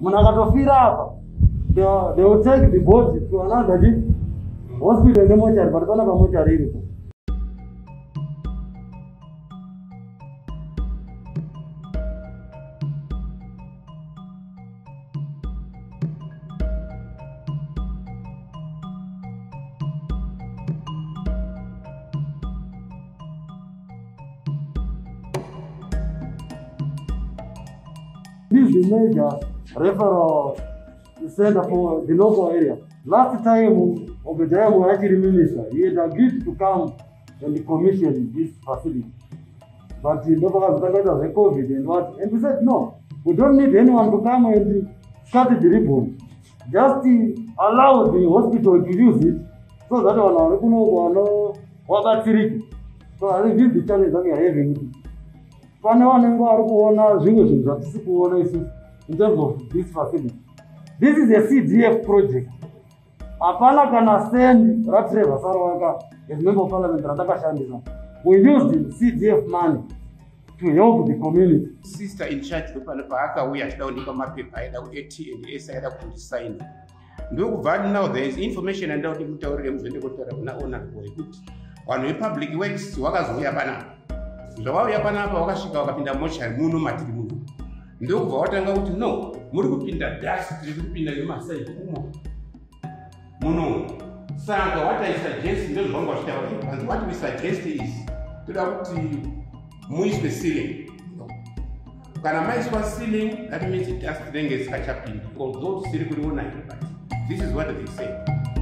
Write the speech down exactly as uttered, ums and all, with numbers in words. When I got to feed up, they will take the boat to another hospital, no more, but one of a much are able. This is the major referral center for the local area. Last time, Obejaya was actually minister. He had agreed to come and commission this facility. But he never has the COVID and what. And we said, no, we don't need anyone to come and cut the ribbon. Just allow the hospital to use it so that we can know what that. So I think this is the challenge that we are having. In terms of this facility, this is a C D F project. Apana kana send Ratreva Sarawaka as member of parliament Radaka Shandisa. We use the C D F money to help the community. Sister in charge of Panapaka, we are down the paper either A T and A S either could sign. Now there is information and out in the good. On public works, workers we are Lawa ya pana hapa wakashika wakapinda mocha muno matilimu. Ndio kwa watu anga uti no, muri kupinda dust, muri kupinda lima sai kumo. Muno. Sasa what I suggest ndio bongo washita. And what we suggest is to that muiswe ceiling. Kana maiswa ceiling that means it dust then gets catch up in. Although circle one ninety. This is what they say.